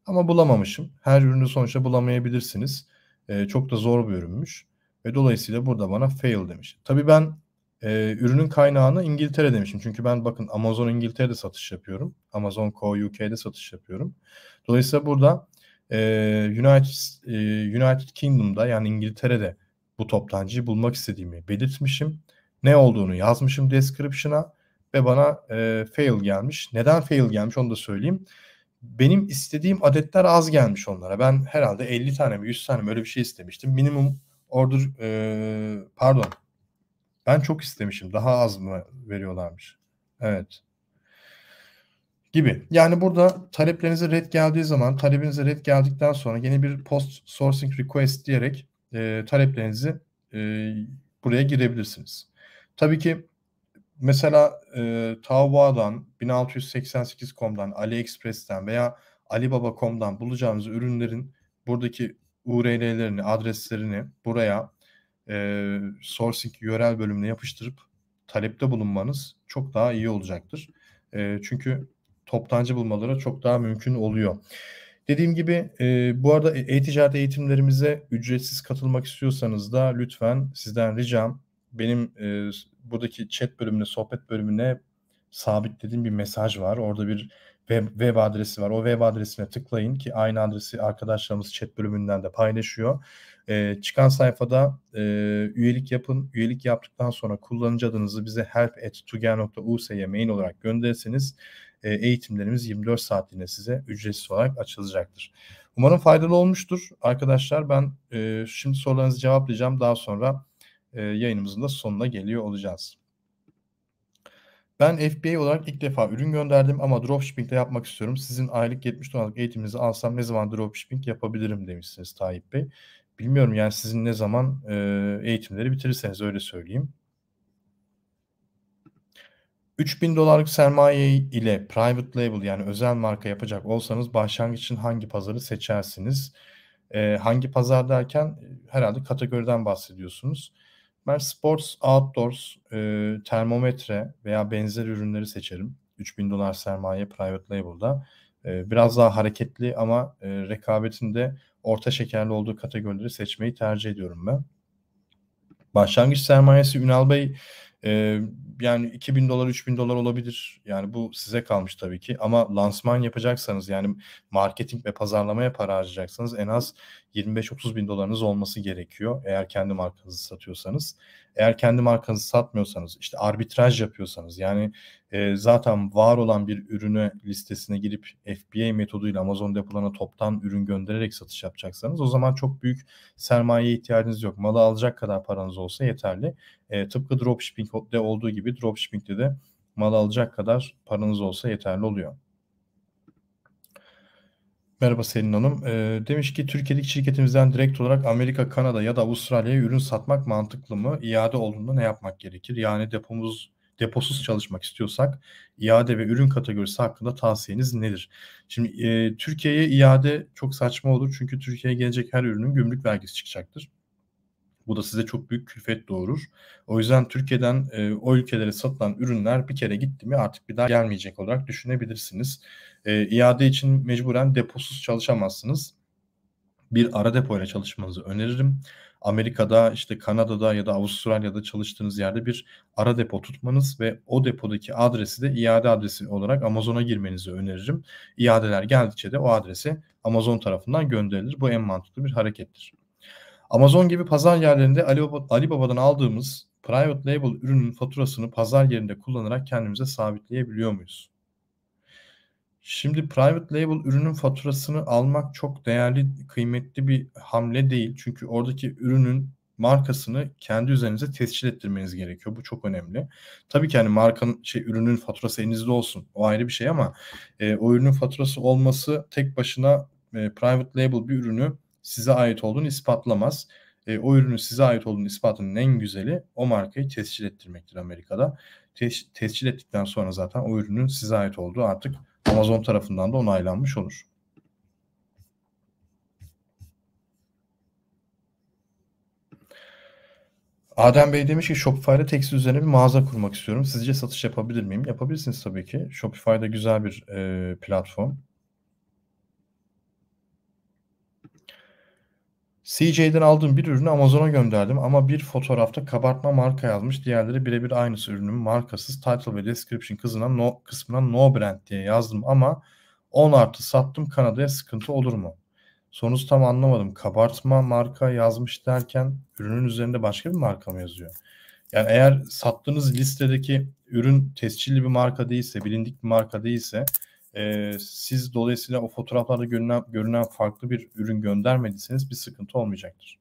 Ama bulamamışım. Her ürünü sonuçta bulamayabilirsiniz. Çok da zor bir ürünmüş. Ve dolayısıyla burada bana fail demiş. Tabii ben ürünün kaynağını İngiltere demişim. Çünkü ben bakın Amazon İngiltere'de satış yapıyorum. Amazon Co. UK'de satış yapıyorum. Dolayısıyla burada United Kingdom'da, yani İngiltere'de bu toptancıyı bulmak istediğimi belirtmişim. Ne olduğunu yazmışım description'a ve bana fail gelmiş. Neden fail gelmiş onu da söyleyeyim. benim istediğim adetler az gelmiş onlara. Ben herhalde 50 tane mi 100 tane mi öyle bir şey istemiştim. Minimum order pardon. Ben çok istemişim. Daha az mı veriyorlarmış? Evet. Gibi. Yani burada taleplerinize red geldiği zaman, talebinize red geldikten sonra yeni bir post sourcing request diyerek taleplerinizi buraya girebilirsiniz. Tabii ki mesela Taobao'dan, 1688.com'dan, AliExpress'ten veya Alibaba.com'dan bulacağınız ürünlerin buradaki URL'lerini, adreslerini buraya sourcing URL bölümüne yapıştırıp talepte bulunmanız çok daha iyi olacaktır. Çünkü toptancı bulmaları çok daha mümkün oluyor. Dediğim gibi bu arada e-ticaret eğitimlerimize ücretsiz katılmak istiyorsanız da lütfen sizden ricam benim buradaki chat bölümüne, sohbet bölümüne sabitlediğim bir mesaj var. Orada bir web adresi var. O web adresine tıklayın ki aynı adresi arkadaşlarımız chat bölümünden de paylaşıyor. Çıkan sayfada üyelik yapın. Üyelik yaptıktan sonra kullanıcı adınızı bize help@tuger.us'e mail olarak gönderirseniz eğitimlerimiz 24 saatliğine size ücretsiz olarak açılacaktır. Umarım faydalı olmuştur arkadaşlar. Ben şimdi sorularınızı cevaplayacağım. Daha sonra yayınımızın da sonuna geliyor olacağız. Ben FBA olarak ilk defa ürün gönderdim ama dropshipping de yapmak istiyorum. Sizin aylık 70 dolarlık eğitiminizi alsam ne zaman dropshipping yapabilirim demişsiniz Tayyip Bey. Bilmiyorum yani sizin ne zaman eğitimleri bitirirseniz öyle söyleyeyim. 3000 dolarlık sermaye ile private label yani özel marka yapacak olsanız başlangıç için hangi pazarı seçersiniz? Hangi pazar derken herhalde kategoriden bahsediyorsunuz. Ben sports, outdoors, termometre veya benzer ürünleri seçerim. 3000 dolar sermaye private label'da. Biraz daha hareketli ama rekabetin de orta şekerli olduğu kategorileri seçmeyi tercih ediyorum ben. Başlangıç sermayesi Ünal Bey yani 2000 dolar 3000 dolar olabilir. Yani bu size kalmış tabii ki ama lansman yapacaksanız yani marketing ve pazarlamaya para harcayacaksanız en az 25-30 bin dolarınız olması gerekiyor eğer kendi markanızı satıyorsanız. Eğer kendi markanızı satmıyorsanız işte arbitraj yapıyorsanız yani zaten var olan bir ürüne listesine girip FBA metoduyla Amazon depolarına toptan ürün göndererek satış yapacaksanız o zaman çok büyük sermayeye ihtiyacınız yok. Malı alacak kadar paranız olsa yeterli. Tıpkı dropshipping'de olduğu gibi dropshipping'de de mal alacak kadar paranız olsa yeterli oluyor. Merhaba Selin Hanım. Demiş ki Türkiye'deki şirketimizden direkt olarak Amerika, Kanada ya da Avustralya'ya ürün satmak mantıklı mı? İade olduğunda ne yapmak gerekir? Yani deposuz çalışmak istiyorsak iade ve ürün kategorisi hakkında tavsiyeniz nedir? Şimdi Türkiye'ye iade çok saçma olur. Çünkü Türkiye'ye gelecek her ürünün gümrük vergisi çıkacaktır. Bu da size çok büyük külfet doğurur. O yüzden Türkiye'den o ülkelere satılan ürünler bir kere gitti mi artık bir daha gelmeyecek olarak düşünebilirsiniz. İade için mecburen deposuz çalışamazsınız. Bir ara depoyla çalışmanızı öneririm. Amerika'da, işte Kanada'da ya da Avustralya'da çalıştığınız yerde bir ara depo tutmanız ve o depodaki adresi de iade adresi olarak Amazon'a girmenizi öneririm. İadeler geldikçe de o adrese Amazon tarafından gönderilir. Bu en mantıklı bir harekettir. Amazon gibi pazar yerlerinde Alibaba'dan aldığımız private label ürünün faturasını pazar yerinde kullanarak kendimize sabitleyebiliyor muyuz? Şimdi private label ürünün faturasını almak çok değerli, kıymetli bir hamle değil. Çünkü oradaki ürünün markasını kendi üzerinize tescil ettirmeniz gerekiyor. Bu çok önemli. Tabii ki hani markanın ürünün faturası elinizde olsun. O ayrı bir şey ama o ürünün faturası olması tek başına private label bir ürünü size ait olduğunu ispatlamaz. O ürünün size ait olduğunu ispatının en güzeli o markayı tescil ettirmektir Amerika'da. Tescil ettikten sonra zaten o ürünün size ait olduğu artık Amazon tarafından da onaylanmış olur. Adem Bey demiş ki Shopify'da tekstil üzerine bir mağaza kurmak istiyorum. Sizce satış yapabilir miyim? Yapabilirsiniz tabii ki. Shopify'da güzel bir platform. CJ'den aldığım bir ürünü Amazon'a gönderdim ama bir fotoğrafta kabartma marka yazmış. Diğerleri birebir aynısı ürünün markasız. Title ve description kısmına no brand diye yazdım ama 10+ sattım Kanada'ya sıkıntı olur mu? Sonuç tam anlamadım. Kabartma marka yazmış derken ürünün üzerinde başka bir marka mı yazıyor? Yani eğer sattığınız listedeki ürün tescilli bir marka değilse, bilindik bir marka değilse siz dolayısıyla o fotoğraflarda görünen farklı bir ürün göndermediyseniz bir sıkıntı olmayacaktır.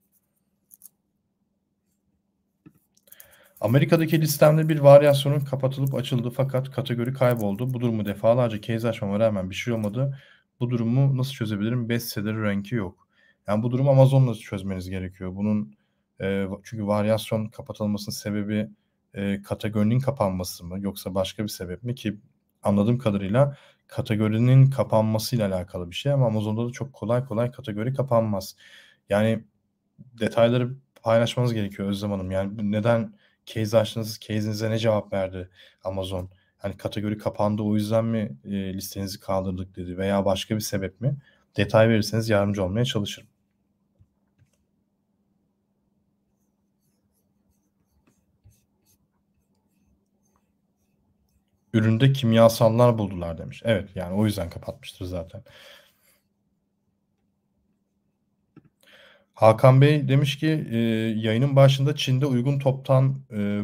Amerika'daki listemde bir varyasyonun kapatılıp açıldı fakat kategori kayboldu. Bu durumu defalarca case açmama rağmen bir şey olmadı. Bu durumu nasıl çözebilirim? Best seller ranki yok. Yani bu durumu Amazon'la çözmeniz gerekiyor. Bunun çünkü varyasyon kapatılmasının sebebi kategorinin kapanması mı yoksa başka bir sebep mi ki anladığım kadarıyla kategorinin kapanmasıyla alakalı bir şey ama Amazon'da da çok kolay kolay kategori kapanmaz. Yani detayları paylaşmanız gerekiyor Özlem Hanım. Yani neden case açtınız, case'inize ne cevap verdi Amazon? Hani kategori kapandı o yüzden mi listenizi kaldırdık dedi veya başka bir sebep mi? Detay verirseniz yardımcı olmaya çalışırım. Üründe kimyasallar buldular demiş. Evet yani o yüzden kapatmıştır zaten. Hakan Bey demiş ki yayının başında Çin'de uygun toptan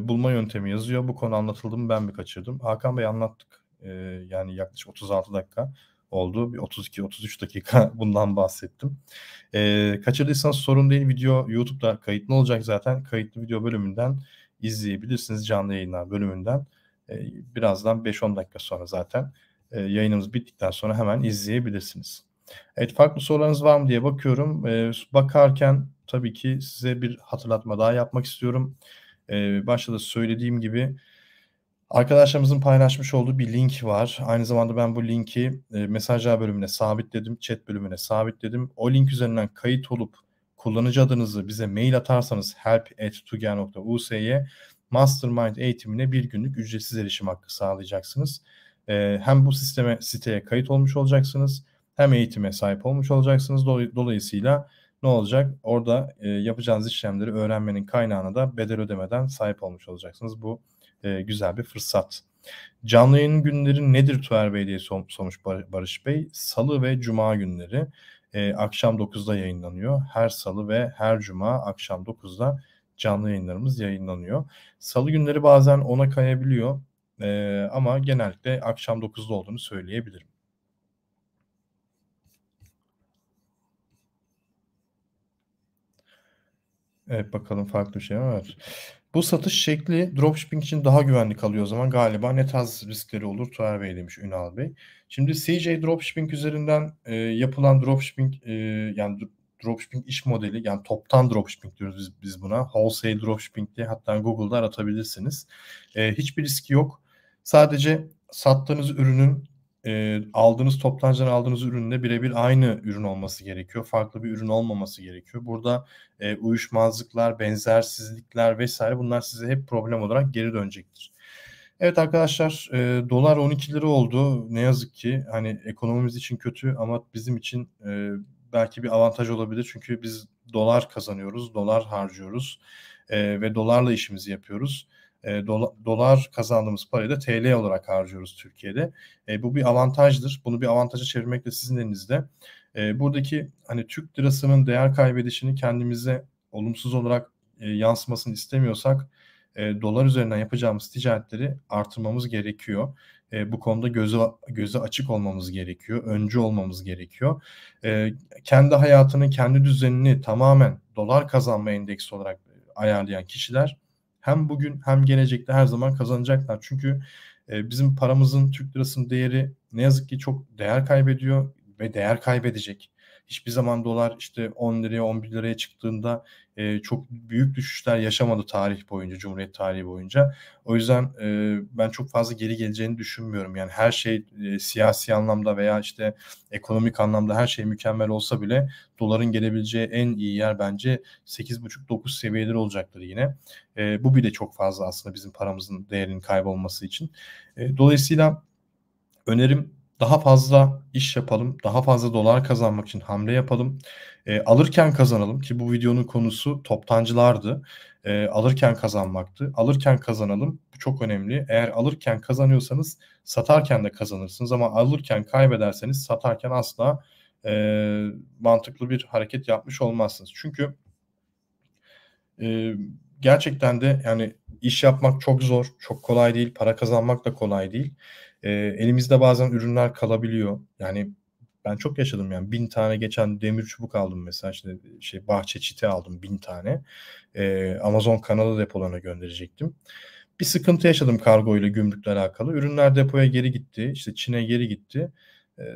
bulma yöntemi yazıyor. Bu konu anlatıldı mı ben mi kaçırdım? Hakan Bey anlattık. Yani yaklaşık 36 dakika oldu. Bir 32-33 dakika bundan bahsettim. Kaçırdıysanız sorun değil. Video YouTube'da kayıtlı olacak zaten. Kayıtlı video bölümünden izleyebilirsiniz. Canlı yayınlar bölümünden. Birazdan 5-10 dakika sonra zaten yayınımız bittikten sonra hemen izleyebilirsiniz. Evet farklı sorularınız var mı diye bakıyorum. Bakarken tabii ki size bir hatırlatma daha yapmak istiyorum. Başta da söylediğim gibi arkadaşlarımızın paylaşmış olduğu bir link var. Aynı zamanda ben bu linki mesajlar bölümüne sabitledim. Chat bölümüne sabitledim. O link üzerinden kayıt olup kullanıcı adınızı bize mail atarsanız help@tuger.us'ye Mastermind eğitimine bir günlük ücretsiz erişim hakkı sağlayacaksınız. Hem bu siteye kayıt olmuş olacaksınız hem eğitime sahip olmuş olacaksınız. Dolayısıyla ne olacak? Orada yapacağınız işlemleri öğrenmenin kaynağına da bedel ödemeden sahip olmuş olacaksınız. Bu güzel bir fırsat. Canlı yayın günleri nedir Tuğer Bey diye sormuş Barış Bey. Salı ve Cuma günleri akşam 9'da yayınlanıyor. Her salı ve her cuma akşam 9'da canlı yayınlarımız yayınlanıyor. Salı günleri bazen 10'a kayabiliyor ama genellikle akşam 9'da olduğunu söyleyebilirim. Evet bakalım farklı bir şey mi var? Bu satış şekli dropshipping için daha güvenli kalıyor o zaman galiba. Ne tarz riskleri olur Tuğer Bey demiş Ünal Bey. Şimdi CJ Dropshipping üzerinden yapılan dropshipping yani dropshipping iş modeli yani toptan dropshipping diyoruz biz buna. Wholesale dropshipping diye hatta Google'da aratabilirsiniz. Hiçbir riski yok. Sadece sattığınız ürünün aldığınız toptancıdan aldığınız ürünle birebir aynı ürün olması gerekiyor. Farklı bir ürün olmaması gerekiyor. Burada uyuşmazlıklar, benzersizlikler vesaire bunlar size hep problem olarak geri dönecektir. Evet arkadaşlar dolar 12 lira oldu. Ne yazık ki hani ekonomimiz için kötü ama bizim için belki bir avantaj olabilir. Çünkü biz dolar kazanıyoruz, dolar harcıyoruz ve dolarla işimizi yapıyoruz. Dolar kazandığımız parayı da TL olarak harcıyoruz Türkiye'de. Bu bir avantajdır. Bunu bir avantaja çevirmek de sizin elinizde. Buradaki hani Türk lirasının değer kaybedişini kendimize olumsuz olarak yansımasını istemiyorsak dolar üzerinden yapacağımız ticaretleri artırmamız gerekiyor. Bu konuda göze açık olmamız gerekiyor. Öncü olmamız gerekiyor. Kendi hayatını, kendi düzenini tamamen dolar kazanma endeksi olarak ayarlayan kişiler hem bugün hem gelecekte her zaman kazanacaklar. Çünkü bizim paramızın, Türk lirasının değeri ne yazık ki çok değer kaybediyor ve değer kaybedecek. Hiçbir zaman dolar işte 10 liraya 11 liraya çıktığında çok büyük düşüşler yaşamadı tarih boyunca, Cumhuriyet tarihi boyunca. O yüzden ben çok fazla geri geleceğini düşünmüyorum. Yani her şey siyasi anlamda veya işte ekonomik anlamda her şey mükemmel olsa bile doların gelebileceği en iyi yer bence 8,5-9 seviyeleri olacaktır yine. Bu bile çok fazla aslında bizim paramızın değerinin kaybolması için. Dolayısıyla önerim daha fazla iş yapalım, daha fazla dolar kazanmak için hamle yapalım. Alırken kazanalım ki bu videonun konusu toptancılardı. Alırken kazanmaktı. Alırken kazanalım. Bu çok önemli. Eğer alırken kazanıyorsanız satarken de kazanırsınız. Ama alırken kaybederseniz satarken asla mantıklı bir hareket yapmış olmazsınız. Çünkü gerçekten de yani iş yapmak çok zor, çok kolay değil. Para kazanmak da kolay değil. elimizde bazen ürünler kalabiliyor. Yani ben çok yaşadım yani 1000 tane geçen demir çubuk aldım mesela, işte şey bahçe çiti aldım 1000 tane. Amazon Kanada depolarına gönderecektim. Bir sıkıntı yaşadım kargo ile, gümrükle alakalı. Ürünler depoya geri gitti. İşte Çin'e geri gitti.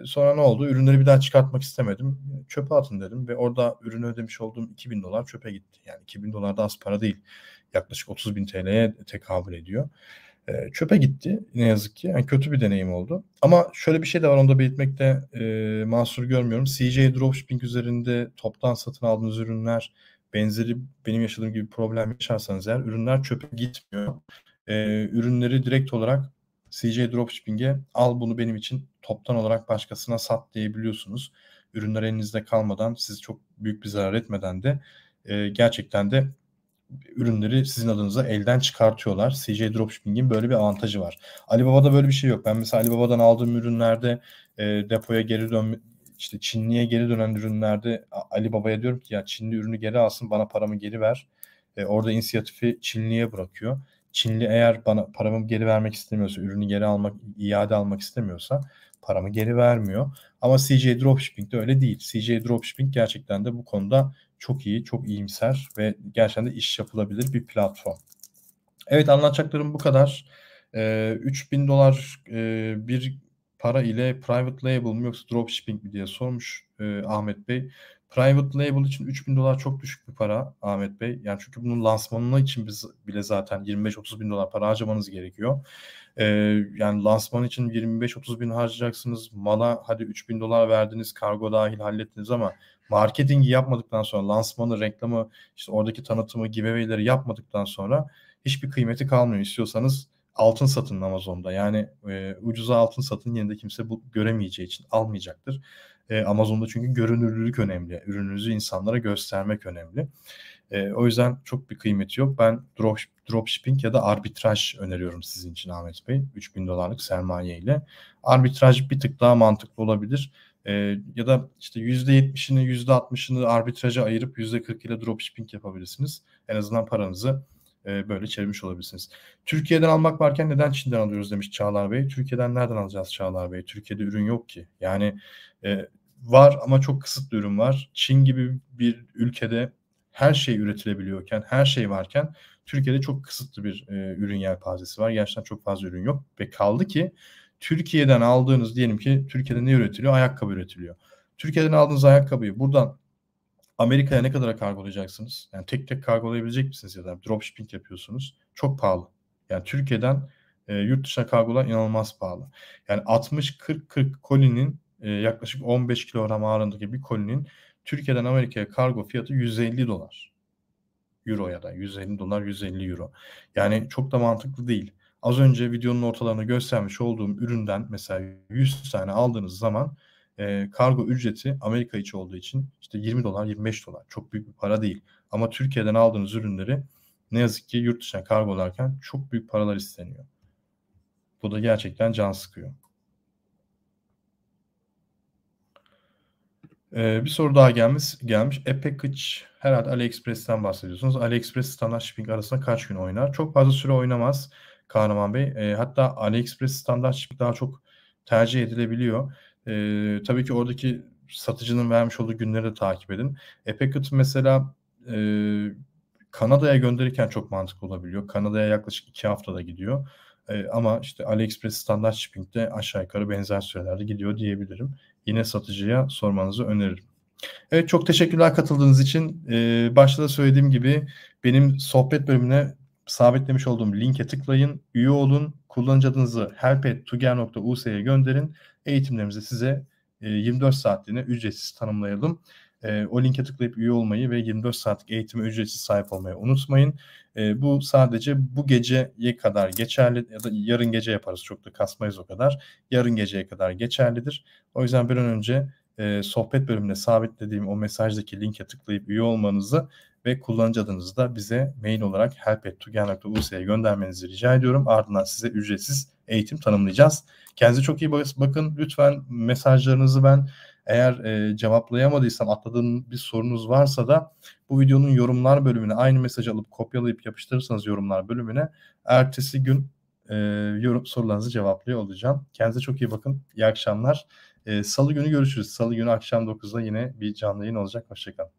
Sonra ne oldu? Ürünleri bir daha çıkartmak istemedim. Çöpe atın dedim ve orada ürünü ödemiş olduğum $2000 çöpe gitti. Yani $2000 da az para değil. Yaklaşık 30.000 TL'ye tekabül ediyor. Çöpe gitti ne yazık ki. Yani kötü bir deneyim oldu. Ama şöyle bir şey de var, onu da belirtmekte mahsur görmüyorum. CJ Dropshipping üzerinde toptan satın aldığınız ürünler, benzeri benim yaşadığım gibi problem yaşarsanız eğer, ürünler çöpe gitmiyor. Ürünleri direkt olarak CJ Dropshipping'e al bunu benim için toptan olarak başkasına sat diyebiliyorsunuz. Ürünler elinizde kalmadan, siz çok büyük bir zarar etmeden de gerçekten de ürünleri sizin adınıza elden çıkartıyorlar. CJ Dropshipping'in böyle bir avantajı var. Alibaba'da böyle bir şey yok. Ben mesela Alibaba'dan aldığım ürünlerde depoya geri dönme, işte Çinli'ye geri dönen ürünlerde Alibaba'ya diyorum ki ya Çinli ürünü geri alsın, bana paramı geri ver. Orada inisiyatifi Çinli'ye bırakıyor. Çinli eğer bana paramı geri vermek istemiyorsa, ürünü geri almak, iade almak istemiyorsa paramı geri vermiyor. Ama CJ Dropshipping'de öyle değil. CJ Dropshipping gerçekten de bu konuda çok iyi, çok iyimser ve gerçekten de iş yapılabilir bir platform. Evet, anlatacaklarım bu kadar. $3000 bir para ile private label mi yoksa dropshipping mi diye sormuş Ahmet Bey. Private label için $3000 çok düşük bir para Ahmet Bey. Yani çünkü bunun lansmanına için biz bile zaten $25-30 bin para harcamanız gerekiyor. Yani lansman için $25-30 bin harcayacaksınız. Mala hadi $3000 verdiniz, kargo dahil hallettiniz ama marketingi yapmadıktan sonra, lansmanı, reklamı, işte oradaki tanıtımı, giveaway'leri yapmadıktan sonra hiçbir kıymeti kalmıyor. İstiyorsanız altın satın Amazon'da. Yani ucuza altın satın, yine de kimse bu göremeyeceği için almayacaktır. Amazon'da çünkü görünürlülük önemli. Ürününüzü insanlara göstermek önemli. O yüzden çok bir kıymeti yok. Ben dropshipping ya da arbitraj öneriyorum sizin için Ahmet Bey. $3000'lık sermaye ile. Arbitraj bir tık daha mantıklı olabilir. Ya da işte %70'ini, %60'ını arbitraja ayırıp %40 ile dropshipping yapabilirsiniz. En azından paranızı böyle çevirmiş olabilirsiniz. Türkiye'den almak varken neden Çin'den alıyoruz demiş Çağlar Bey. Türkiye'den nereden alacağız Çağlar Bey? Türkiye'de ürün yok ki. Yani var ama çok kısıtlı ürün var. Çin gibi bir ülkede her şey üretilebiliyorken, her şey varken Türkiye'de çok kısıtlı bir ürün yelpazesi var. Gerçekten çok fazla ürün yok ve kaldı ki Türkiye'den aldığınız, diyelim ki Türkiye'de ne üretiliyor? Ayakkabı üretiliyor. Türkiye'den aldığınız ayakkabıyı buradan Amerika'ya ne kadara kargolayacaksınız? Yani tek tek kargolayabilecek misiniz ya da dropshipping yapıyorsunuz? Çok pahalı. Yani Türkiye'den yurt dışına kargolar inanılmaz pahalı. Yani 60-40-40 kolinin yaklaşık 15 kilogram ağırlığındaki bir kolinin Türkiye'den Amerika'ya kargo fiyatı $150. Euro ya da $150, €150. Yani çok da mantıklı değil. Az önce videonun ortalarında göstermiş olduğum üründen mesela 100 tane aldığınız zaman kargo ücreti Amerika içi olduğu için işte $20, $25 çok büyük bir para değil. Ama Türkiye'den aldığınız ürünleri ne yazık ki yurt dışına kargolarken çok büyük paralar isteniyor. Bu da gerçekten can sıkıyor. Bir soru daha gelmiş. Package herhalde AliExpress'ten bahsediyorsunuz. AliExpress standart shipping arasında kaç gün oynar? Çok fazla süre oynamaz Kahraman Bey. Hatta AliExpress standart shipping daha çok tercih edilebiliyor. Tabii ki oradaki satıcının vermiş olduğu günleri de takip edin. Package mesela Kanada'ya gönderirken çok mantıklı olabiliyor. Kanada'ya yaklaşık 2 haftada gidiyor. Ama işte AliExpress standart shipping'de aşağı yukarı benzer sürelerde gidiyor diyebilirim. Yine satıcıya sormanızı öneririm. Evet, çok teşekkürler katıldığınız için. Başta da söylediğim gibi benim sohbet bölümüne sabitlemiş olduğum linke tıklayın, üye olun, kullanıcı adınızı help@tuger.us'ye gönderin. Eğitimlerimizi size 24 saatliğine ücretsiz tanımlayalım. O linke tıklayıp üye olmayı ve 24 saatlik eğitime ücretsiz sahip olmayı unutmayın. Bu sadece bu geceye kadar geçerli, ya da yarın gece yaparız, çok da kasmayız o kadar. Yarın geceye kadar geçerlidir. O yüzden bir an önce sohbet bölümüne sabitlediğim o mesajdaki linke tıklayıp üye olmanızı ve kullanıcı adınızı da bize mail olarak help@tuger.us'ye göndermenizi rica ediyorum. Ardından size ücretsiz eğitim tanımlayacağız. Kendinize çok iyi bakın. Lütfen mesajlarınızı ben eğer cevaplayamadıysam, atladığım bir sorunuz varsa da bu videonun yorumlar bölümüne aynı mesajı alıp kopyalayıp yapıştırırsanız yorumlar bölümüne, ertesi gün sorularınızı cevaplıyor olacağım. Kendinize çok iyi bakın. İyi akşamlar. Salı günü görüşürüz. Salı günü akşam 9'da yine bir canlı yayın olacak. Hoşçakalın.